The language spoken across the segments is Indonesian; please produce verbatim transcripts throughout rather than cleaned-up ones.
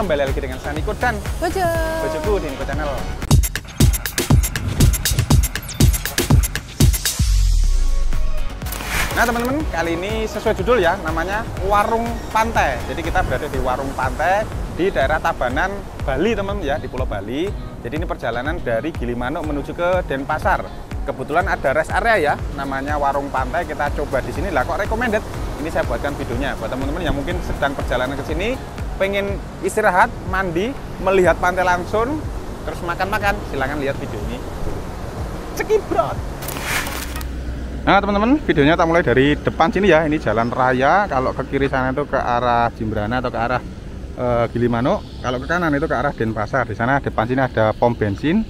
kembali lagi dengan saya Niko dan Bojo. Bojoku di Niko Channel. Nah teman-teman, kali ini sesuai judul ya, namanya Warung Pantai. Jadi kita berada di Warung Pantai di daerah Tabanan, Bali teman-teman ya, di Pulau Bali. Jadi ini perjalanan dari Gilimanuk menuju ke Denpasar. Kebetulan ada rest area ya, namanya Warung Pantai. Kita coba di sini lah, kok recommended. Ini saya buatkan videonya buat teman-teman yang mungkin sedang perjalanan ke sini, pengen istirahat, mandi, melihat pantai langsung, terus makan-makan, silahkan lihat video ini. Cekibrot. Nah teman-teman, videonya kita mulai dari depan sini ya. Ini jalan raya, kalau ke kiri sana itu ke arah Jembrana atau ke arah e, Gilimanuk, kalau ke kanan itu ke arah Denpasar. Di sana depan sini ada pom bensin,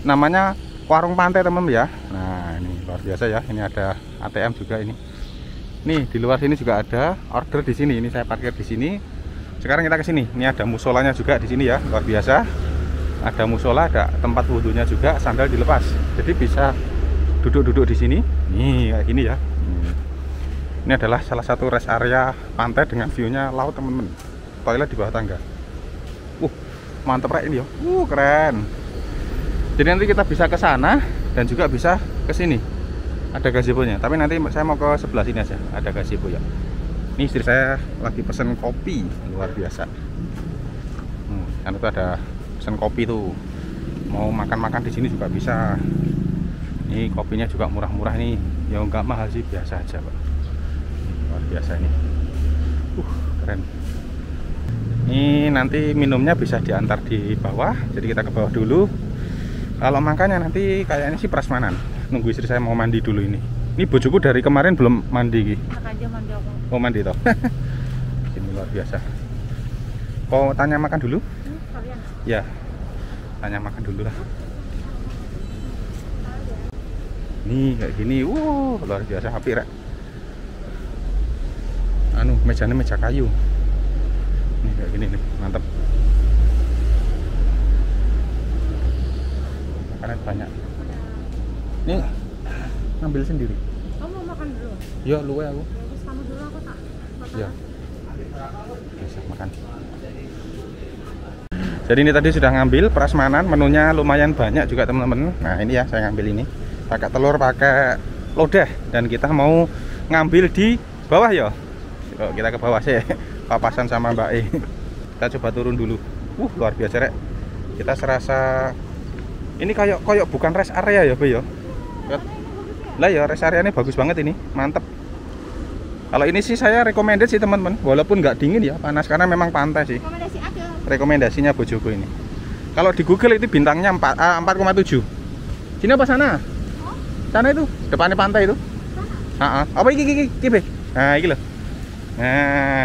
namanya Warung Pantai teman-teman ya. Nah ini luar biasa ya, ini ada A T M juga ini. Nih di luar sini juga ada order di sini. Ini saya parkir di sini. Sekarang kita ke sini. Ini ada musolanya juga di sini ya, luar biasa. Ada musola, ada tempat wudhunya juga. Sandal dilepas. Jadi bisa duduk-duduk di sini. Nih kayak gini ya. Ini adalah salah satu rest area pantai dengan view-nya laut temen-temen. Toilet di bawah tangga. Uh, mantep rek ini ya. Uh, keren. Jadi nanti kita bisa ke sana dan juga bisa ke sini. Ada gazebo-nya, tapi nanti saya mau ke sebelah sini aja. Ada gazebo ya. Ini istri saya lagi pesen kopi, luar biasa. Hmm, karena itu ada pesen kopi tuh. Mau makan-makan di sini juga bisa. Ini kopinya juga murah-murah nih. Ya nggak mahal sih, biasa aja Pak. Luar biasa ini. Uh, keren. Ini nanti minumnya bisa diantar di bawah. Jadi kita ke bawah dulu. Kalau makannya nanti kayaknya sih prasmanan. Nunggu istri saya mau mandi dulu ini. Ini bojoku dari kemarin belum mandi. Aja mandi aku. Oh mandi toh. Ini luar biasa. Kau tanya makan dulu? Hmm, ya. Tanya makan dulu lah. Nih kayak gini. Wow, luar biasa api rek. Anu mejanya meja kayu. Nih kayak gini nih, mantap. Makanan banyak. Ini ngambil sendiri. Kamu mau makan dulu? Ya, luwe aku. Terus kamu dulu aku tak. Iya. Bisa makan. Jadi ini tadi sudah ngambil prasmanan, menunya lumayan banyak juga teman-teman. Nah, ini ya saya ngambil ini. Pakai telur, pakai lodeh, dan kita mau ngambil di bawah ya. Yuk, kita ke bawah sih. Papasan sama Mbak E. Kita coba turun dulu. Uh, luar biasa rek. Kita serasa ini kayak koyok bukan rest area ya, Be ya. Lah ya, rest area ini bagus banget ini, mantep. Kalau ini sih saya recommended sih teman-teman, walaupun nggak dingin ya, panas karena memang pantai sih. Rekomendasi aja. Rekomendasinya bojoku ini. Kalau di Google itu bintangnya empat koma tujuh. Sini apa sana? Oh? Sana itu, depannya pantai itu. Sana. Apa iki iki iki, Be? Nah, iki loh. Nah.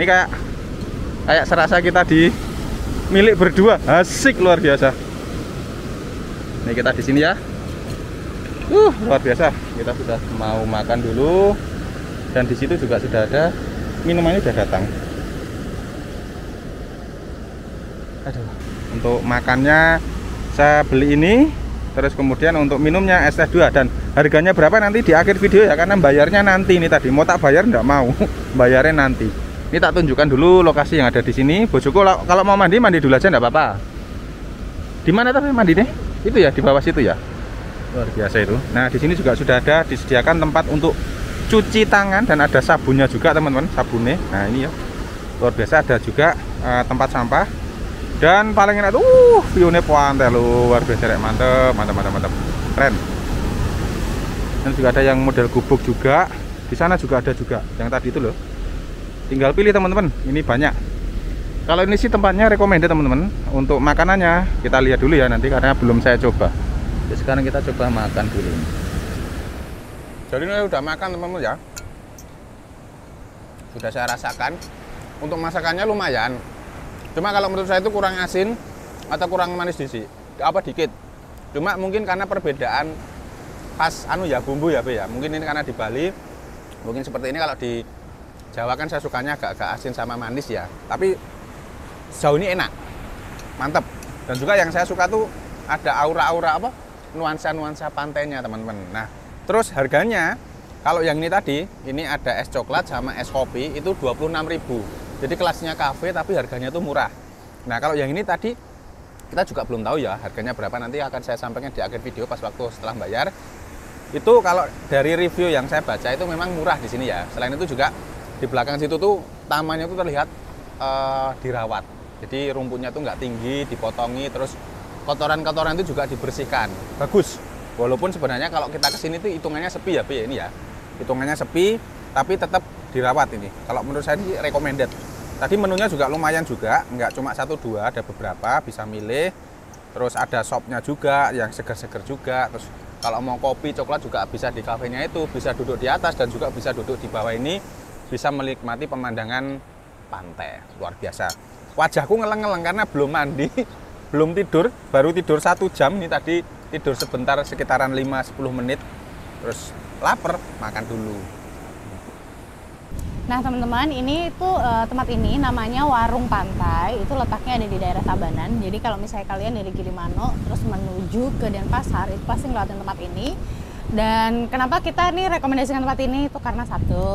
Ini kayak kayak serasa kita di milik berdua. Asik luar biasa. Ini kita di sini ya. Uh, luar biasa. Kita sudah mau makan dulu dan di situ juga sudah ada minumannya sudah datang. Aduh, untuk makannya saya beli ini, terus kemudian untuk minumnya es teh dua, dan harganya berapa nanti di akhir video ya, karena bayarnya nanti. Ini tadi mau tak bayar nggak mau, bayarnya nanti. Ini tak tunjukkan dulu lokasi yang ada di sini. Bojoku kalau mau mandi mandi dulu aja enggak apa-apa. Di mana tapi mandi deh? Itu ya di bawah situ ya. Luar biasa itu. Nah, di sini juga sudah ada disediakan tempat untuk cuci tangan dan ada sabunnya juga, teman-teman, sabunnya. Nah, ini ya. Luar biasa ada juga uh, tempat sampah. Dan paling enak uh view-nya pantai luar biasa, ya. Mantap, mantap, mantap, mantap. Keren. Dan juga ada yang model gubuk juga. Di sana juga ada juga yang tadi itu loh. Tinggal pilih, teman-teman. Ini banyak. Kalau ini sih tempatnya recommended, teman-teman. Untuk makanannya kita lihat dulu ya nanti karena belum saya coba. Jadi sekarang kita coba makan dulu. Jadi ini udah makan teman-teman ya. Sudah saya rasakan. Untuk masakannya lumayan. Cuma kalau menurut saya itu kurang asin atau kurang manis di sini. Apa dikit. Cuma mungkin karena perbedaan pas anu ya bumbu ya, Be ya. Mungkin ini karena di Bali. Mungkin seperti ini kalau di Jawa kan saya sukanya agak-agak asin sama manis ya. Tapi sejauh ini enak. Mantap. Dan juga yang saya suka tuh ada aura-aura apa nuansa-nuansa pantainya teman-teman. Nah terus harganya kalau yang ini tadi ini ada es coklat sama es kopi itu dua puluh enam ribu. Jadi kelasnya kafe tapi harganya tuh murah. Nah kalau yang ini tadi kita juga belum tahu ya harganya berapa, nanti akan saya sampaikan di akhir video pas waktu setelah bayar. Itu kalau dari review yang saya baca itu memang murah di sini ya. Selain itu juga di belakang situ tuh tamannya tuh terlihat uh, dirawat. Jadi rumputnya tuh nggak tinggi, dipotongi, terus kotoran-kotoran itu juga dibersihkan. Bagus. Walaupun sebenarnya kalau kita kesini tuh hitungannya sepi ya, Pi, ini ya. Hitungannya sepi, tapi tetap dirawat ini. Kalau menurut saya ini recommended. Tadi menunya juga lumayan juga, nggak cuma satu dua, ada beberapa, bisa milih. Terus ada shopnya juga, yang seger-seger juga. Terus kalau mau kopi, coklat juga bisa di kafenya itu, bisa duduk di atas dan juga bisa duduk di bawah ini. Bisa menikmati pemandangan pantai, luar biasa. Wajahku ngeleng-ngeleng karena belum mandi, belum tidur, baru tidur satu jam nih tadi. Tidur sebentar sekitaran lima sampai sepuluh menit, terus lapar, makan dulu. Nah teman-teman, ini itu uh, tempat ini namanya Warung Pantai, itu letaknya ada di daerah Tabanan. Jadi kalau misalnya kalian dari Gilimanuk terus menuju ke Denpasar, itu pasti ngelewatin tempat ini. Dan kenapa kita nih rekomendasikan tempat ini, itu karena satu,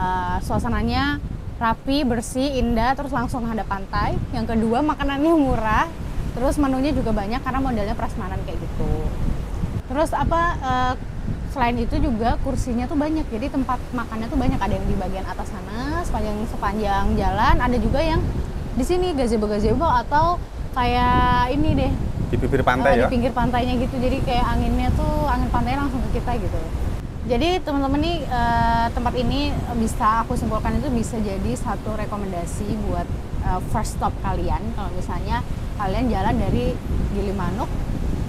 uh, suasananya rapi, bersih, indah, terus langsung ada pantai. Yang kedua, makanannya murah. Terus menunya juga banyak karena modalnya prasmanan kayak gitu. Terus apa eh, selain itu juga kursinya tuh banyak, jadi tempat makannya tuh banyak, ada yang di bagian atas sana sepanjang sepanjang jalan, ada juga yang di sini gazebo-gazebo atau kayak ini deh di bibir pantai, eh, ya di pinggir pantainya gitu, jadi kayak anginnya tuh angin pantainya langsung ke kita gitu. Jadi teman-teman nih eh, tempat ini bisa aku simpulkan itu bisa jadi satu rekomendasi buat eh, first stop kalian kalau misalnya kalian jalan dari Gilimanuk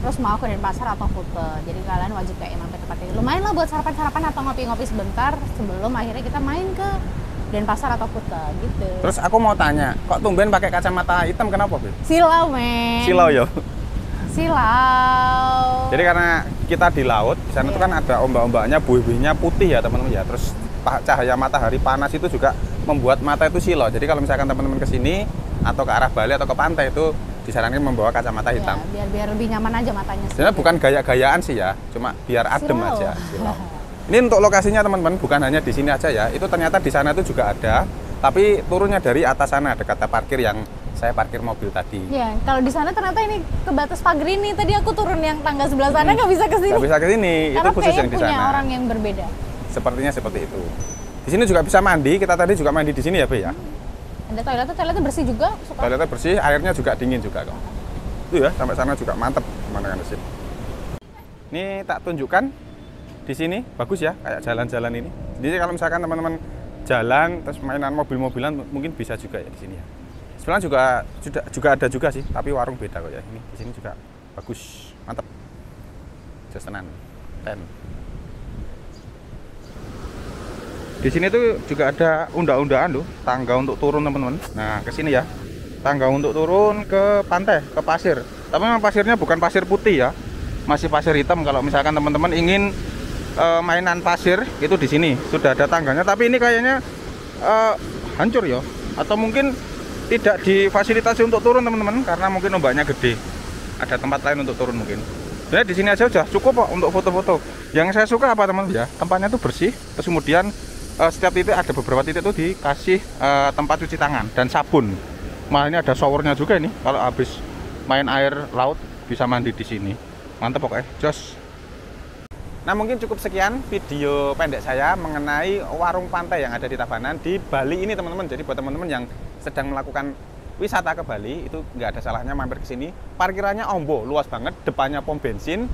terus mau ke Denpasar atau Kute. Jadi kalian wajib kayak mampir tempat ini. Lumayan lah buat sarapan-sarapan atau ngopi-ngopi sebentar sebelum akhirnya kita main ke Denpasar atau Kute gitu. Terus aku mau tanya, kok tumben pakai kacamata hitam kenapa, Beb? Silau, men. Silau yo. Silau. Jadi karena kita di laut, di sana yeah. Itu kan ada ombak-ombaknya, buih-buihnya putih ya, teman-teman ya. Terus cahaya matahari panas itu juga membuat mata itu silau. Jadi kalau misalkan teman-teman ke sini atau ke arah Bali atau ke pantai itu disarankan membawa kacamata hitam. Ya, biar biar lebih nyaman aja matanya. Sebenarnya bukan gaya-gayaan sih ya, cuma biar adem silau aja. Silau. Ini untuk lokasinya teman-teman bukan hanya di sini aja ya. Itu ternyata di sana itu juga ada, tapi turunnya dari atas sana ada kata parkir yang saya parkir mobil tadi. Ya, kalau di sana ternyata ini ke batas pagar ini. Tadi aku turun yang tangga sebelah sana nggak hmm. bisa ke sini. Nggak bisa ke sini. Itu khusus yang di sana. Punya orang yang berbeda. Sepertinya seperti itu. Di sini juga bisa mandi. Kita tadi juga mandi di sini ya, Be ya. Hmm. Ada toiletnya, toiletnya bersih juga. Suka. Toiletnya bersih, airnya juga dingin juga kok. Itu ya, sampai sana juga mantep pemandangan di sini. Ini tak tunjukkan di sini bagus ya, kayak jalan-jalan ini. Jadi kalau misalkan teman-teman jalan terus mainan mobil-mobilan mungkin bisa juga ya di sini ya. Sebelah juga juga juga ada juga sih, tapi warung beda kok ya. Ini di sini juga bagus, mantep. Jasenan, ten. Di sini tuh juga ada unda-undaan loh, tangga untuk turun teman-teman. Nah, ke sini ya. Tangga untuk turun ke pantai, ke pasir. Tapi memang pasirnya bukan pasir putih ya. Masih pasir hitam. Kalau misalkan teman-teman ingin e, mainan pasir, itu di sini sudah ada tangganya, tapi ini kayaknya e, hancur ya. Atau mungkin tidak difasilitasi untuk turun teman-teman karena mungkin ombaknya gede. Ada tempat lain untuk turun mungkin. Jadi di sini aja udah cukup kok untuk foto-foto. Yang saya suka apa teman-teman ya? Tempatnya tuh bersih, terus kemudian Uh, setiap titik ada beberapa titik tuh dikasih uh, tempat cuci tangan dan sabun. Malah ini ada showernya juga ini. Kalau habis main air laut bisa mandi di sini. Mantap pokoknya, jos. Nah mungkin cukup sekian video pendek saya mengenai warung pantai yang ada di Tabanan di Bali ini teman-teman. Jadi buat teman-teman yang sedang melakukan wisata ke Bali itu nggak ada salahnya mampir ke sini. Parkirannya ombo, luas banget. Depannya pom bensin.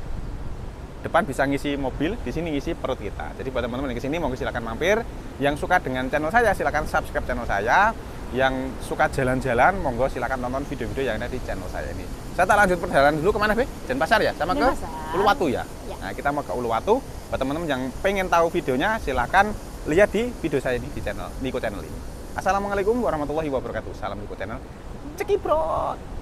Depan bisa ngisi mobil, di sini ngisi perut kita. Jadi buat teman-teman yang kesini mau silakan mampir. Yang suka dengan channel saya silakan subscribe channel saya. Yang suka jalan-jalan monggo silakan nonton video-video yang ada di channel saya ini. Saya tak lanjut perjalanan dulu kemana, Be? Denpasar ya, sama Denpasar. Ke Uluwatu ya? Ya. Nah kita mau ke Uluwatu. Buat teman-teman yang pengen tahu videonya silakan lihat di video saya ini di channel Niko Channel ini. Assalamualaikum warahmatullahi wabarakatuh. Salam Niko Channel. Cekipro.